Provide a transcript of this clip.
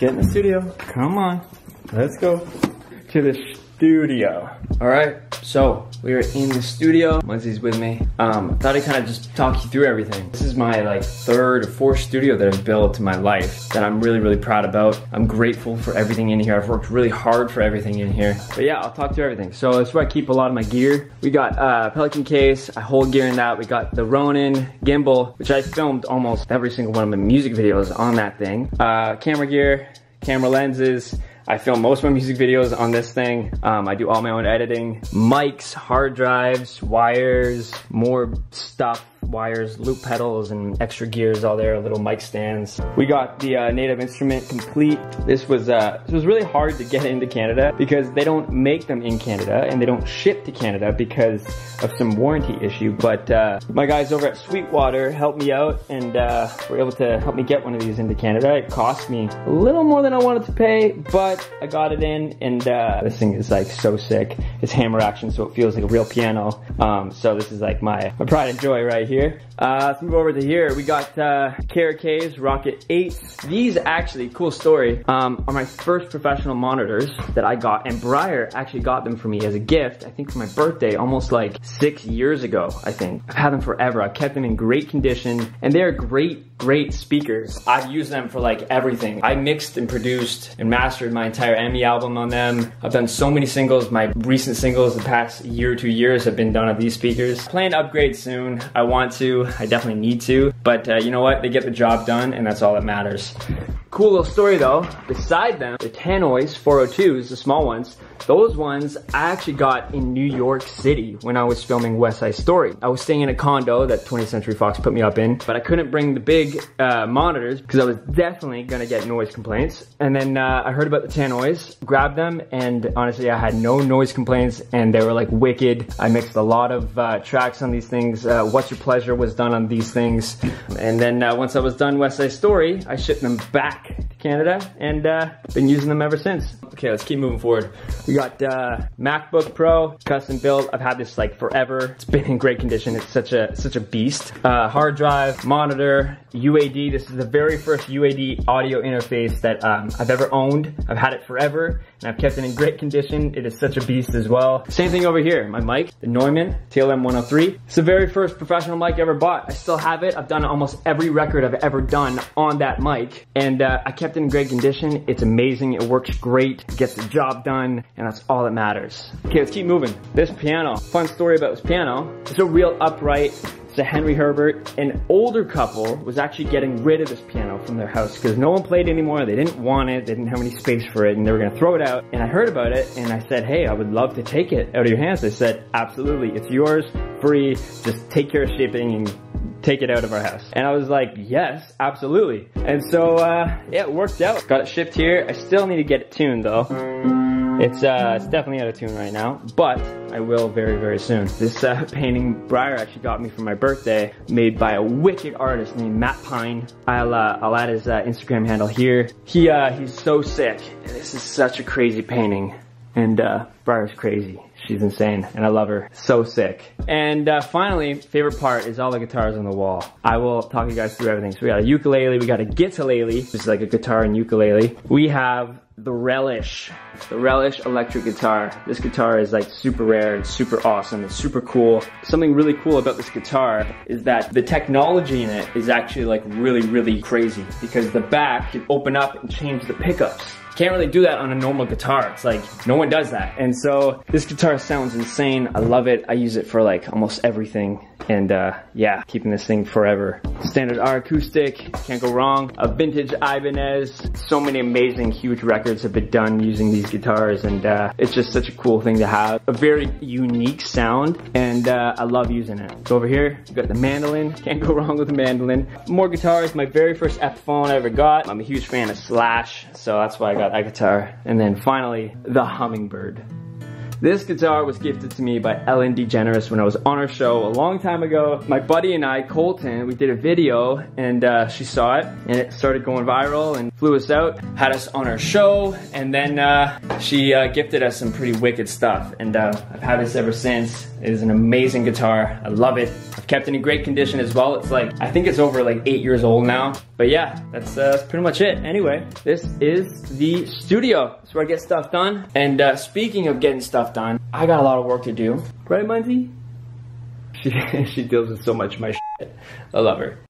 Get in the studio. Come on. Let's go to the studio. All right, so we are in the studio. Muzzy's with me. I thought I'd kind of just talk you through everything. This is my like third or fourth studio that I've built in my life that I'm really, really proud about. I'm grateful for everything in here. I've worked really hard for everything in here. But yeah, I'll talk through everything. So that's where I keep a lot of my gear. We got Pelican case, I hold gear in that. We got the Ronin gimbal, which I filmed almost every single one of my music videos on that thing. Camera gear, camera lenses. I film most of my music videos on this thing. I do all my own editing. Mics, hard drives, wires, more stuff. Wires, loop pedals, and extra gears all there, little mic stands. We got the Native Instrument complete. This was really hard to get into Canada because they don't make them in Canada and they don't ship to Canada because of some warranty issue. But my guys over at Sweetwater helped me out and were able to help me get one of these into Canada. It cost me a little more than I wanted to pay, but I got it in, and this thing is like so sick. It's hammer action, so it feels like a real piano. So this is like my pride and joy right here. Let's move over to here. We got KRK's Rocket 8s. These actually, cool story, are my first professional monitors that I got, and Briar actually got them for me as a gift, I think for my birthday, almost like 6 years ago, I think. I've had them forever. I've kept them in great condition, and they're great speakers. I've used them for like everything. I mixed and produced and mastered my entire Emmy album on them. I've done so many singles. My recent singles the past year or 2 years have been done on these speakers. Plan to upgrade soon. I want to. I definitely need to. But you know what? They get the job done, and that's all that matters. Cool little story though, beside them, the Tannoy's 402s, the small ones, those ones I actually got in New York City when I was filming West Side Story. I was staying in a condo that 20th Century Fox put me up in, but I couldn't bring the big monitors because I was definitely gonna get noise complaints. And then I heard about the Tannoy's, grabbed them, and honestly I had no noise complaints and they were like wicked. I mixed a lot of tracks on these things. What's Your Pleasure was done on these things. And then once I was done West Side Story, I shipped them back to Canada, and been using them ever since. Okay, let's keep moving forward. We got MacBook Pro, custom built. I've had this like forever. It's been in great condition. It's such a beast. Hard drive, monitor, UAD. This is the very first UAD audio interface that I've ever owned. I've had it forever, and I've kept it in great condition. It is such a beast as well. Same thing over here. My mic, the Neumann TLM 103. It's the very first professional mic I ever bought. I still have it. I've done almost every record I've ever done on that mic, and I kept it in great condition. It's amazing. It works great. It gets the job done, and that's all that matters. Okay, let's keep moving. This piano. Fun story about this piano. It's a real upright. It's a Henry Herbert. An older couple was actually getting rid of this piano from their house because no one played anymore. They didn't want it. They didn't have any space for it, and they were going to throw it out. And I heard about it, and I said, hey, I would love to take it out of your hands. They said, absolutely. It's yours. Free. Just take care of shipping and take it out of our house. And I was like, yes, absolutely. And so, yeah, it worked out. Got it shipped here. I still need to get it tuned though. It's definitely out of tune right now, but I will very, very soon. This painting Briar actually got me for my birthday, made by a wicked artist named Matt Pine. I'll add his Instagram handle here. He's so sick. This is such a crazy painting. And Briar's crazy. She's insane, and I love her. So sick. And finally, favorite part is all the guitars on the wall. I will talk you guys through everything. So we got a ukulele, we got a gitalele, which is like a guitar and ukulele. We have the Relish. The Relish electric guitar. This guitar is like super rare and super awesome. It's super cool. Something really cool about this guitar is that the technology in it is actually like really, really crazy because the back can open up and change the pickups. Can't really do that on a normal guitar. It's like, no one does that. And so this guitar sounds insane. I love it. I use it for like almost everything. And yeah, keeping this thing forever. Standard R acoustic, can't go wrong. A vintage Ibanez. So many amazing, huge records have been done using these guitars, and it's just such a cool thing to have. A very unique sound, and I love using it. So over here, we've got the mandolin. Can't go wrong with the mandolin. More guitars, my very first Epiphone I ever got. I'm a huge fan of Slash, so that's why I got that guitar. And then finally, the Hummingbird. This guitar was gifted to me by Ellen DeGeneres when I was on her show a long time ago. My buddy and I, Colton, we did a video, and she saw it, and it started going viral, and flew us out, had us on her show, and then she gifted us some pretty wicked stuff. And I've had this ever since. It is an amazing guitar. I love it. I've kept it in great condition as well. It's like, I think it's over like 8 years old now. But yeah, that's pretty much it. Anyway, this is the studio. That's where I get stuff done. And speaking of getting stuff done, I got a lot of work to do. Right, Muzzy? She deals with so much of my shit. I love her.